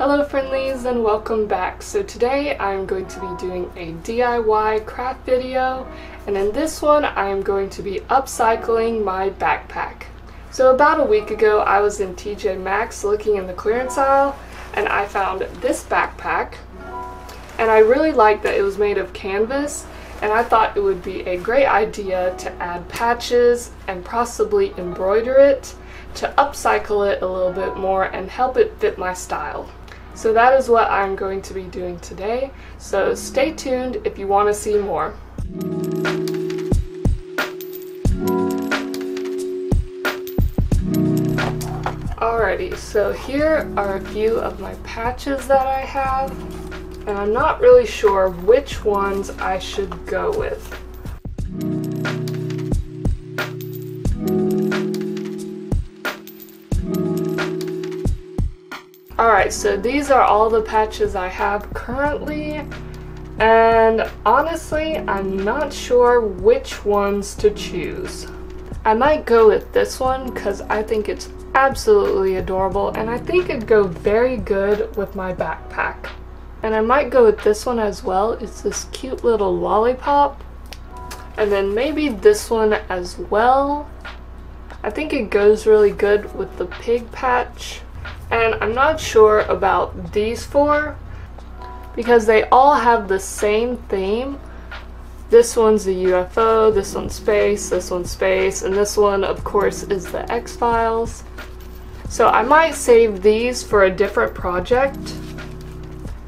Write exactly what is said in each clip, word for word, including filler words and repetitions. Hello friendlies and welcome back. So today I'm going to be doing a D I Y craft video, and in this one I am going to be upcycling my backpack. So about a week ago I was in T J Maxx looking in the clearance aisle and I found this backpack, and I really liked that it was made of canvas, and I thought it would be a great idea to add patches and possibly embroider it to upcycle it a little bit more and help it fit my style. So that is what I'm going to be doing today, so stay tuned if you want to see more. Alrighty, so here are a few of my patches that I have, and I'm not really sure which ones I should go with. Alright, so these are all the patches I have currently, and honestly, I'm not sure which ones to choose. I might go with this one because I think it's absolutely adorable and I think it'd go very good with my backpack. And I might go with this one as well. It's this cute little lollipop. And then maybe this one as well. I think it goes really good with the pig patch. And I'm not sure about these four because they all have the same theme. This one's a U F O, this one's space, this one's space, and this one, of course, is the X-Files. So I might save these for a different project.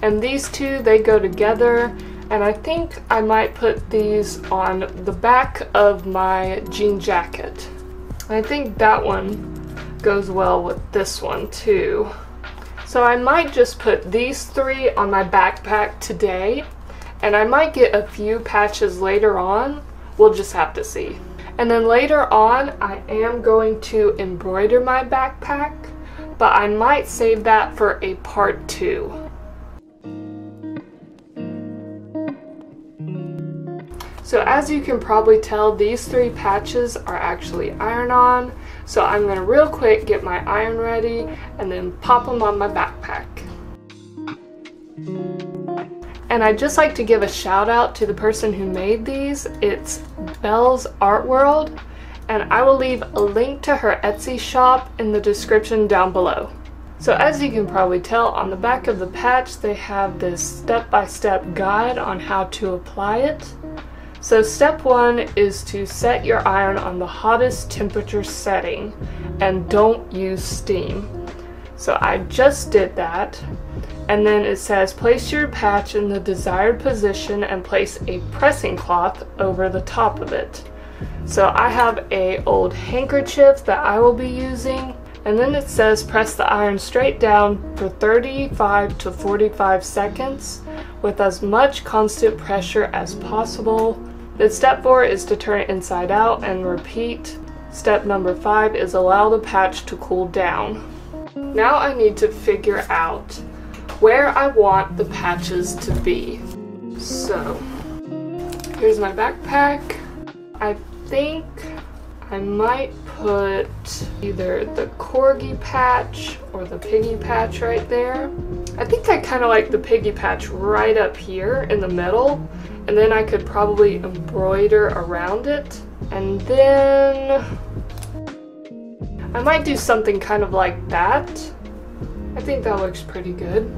And these two, they go together, and I think I might put these on the back of my jean jacket. I think that one goes well with this one too. So I might just put these three on my backpack today, and I might get a few patches later on. We'll just have to see. And then later on I am going to embroider my backpack, but I might save that for a part two. So as you can probably tell, these three patches are actually iron-on, so I'm going to real quick get my iron ready and then pop them on my backpack. And I'd just like to give a shout out to the person who made these. It's Belle's Art World, and I will leave a link to her Etsy shop in the description down below. So as you can probably tell, on the back of the patch they have this step-by-step guide on how to apply it. So step one is to set your iron on the hottest temperature setting and don't use steam. So I just did that, and then it says place your patch in the desired position and place a pressing cloth over the top of it. So I have an old handkerchief that I will be using, and then it says press the iron straight down for thirty-five to forty-five seconds with as much constant pressure as possible. Then step four is to turn it inside out and repeat. Step number five is allow the patch to cool down. Now I need to figure out where I want the patches to be. So here's my backpack. I think I might put either the corgi patch or the piggy patch right there. I think I kind of like the piggy patch right up here in the middle, and then I could probably embroider around it. And then I might do something kind of like that. I think that looks pretty good.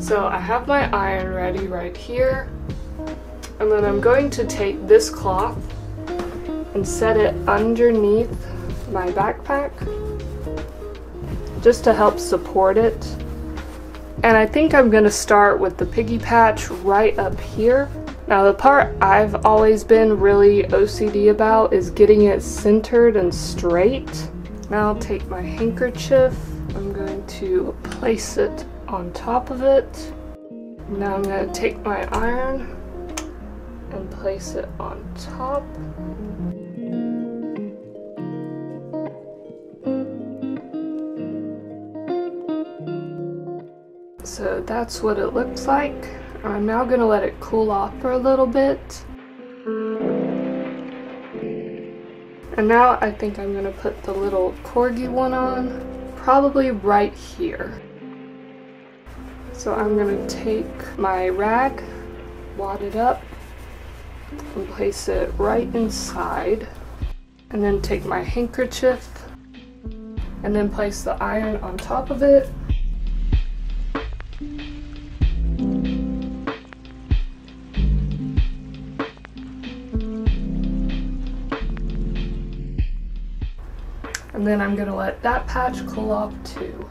So I have my iron ready right here, and then I'm going to take this cloth and set it underneath my backpack just to help support it. And I think I'm going to start with the piggy patch right up here. Now the part I've always been really O C D about is getting it centered and straight. Now I'll take my handkerchief, I'm going to place it on top of it. Now I'm going to take my iron and place it on top. So that's what it looks like. I'm now going to let it cool off for a little bit. And now I think I'm going to put the little corgi one on, probably right here. So I'm gonna take my rag, wad it up, and place it right inside, and then take my handkerchief and then place the iron on top of it. And then I'm gonna let that patch cool off too.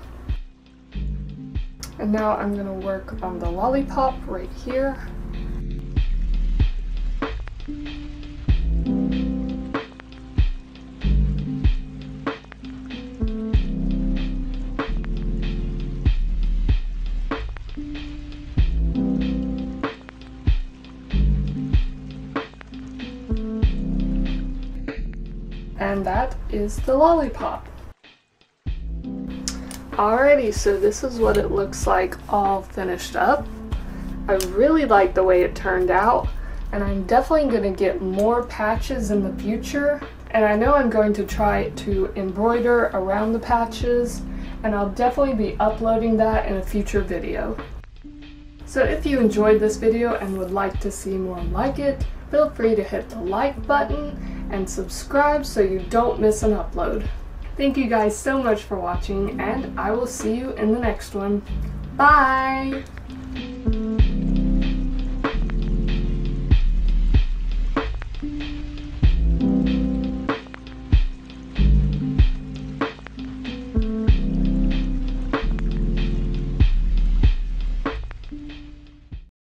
And now I'm gonna work on the lollipop right here. And that is the lollipop. Alrighty, so this is what it looks like all finished up. I really like the way it turned out, and I'm definitely going to get more patches in the future. And I know I'm going to try to embroider around the patches, and I'll definitely be uploading that in a future video. So if you enjoyed this video and would like to see more like it, feel free to hit the like button and subscribe so you don't miss an upload. Thank you guys so much for watching, and I will see you in the next one. Bye!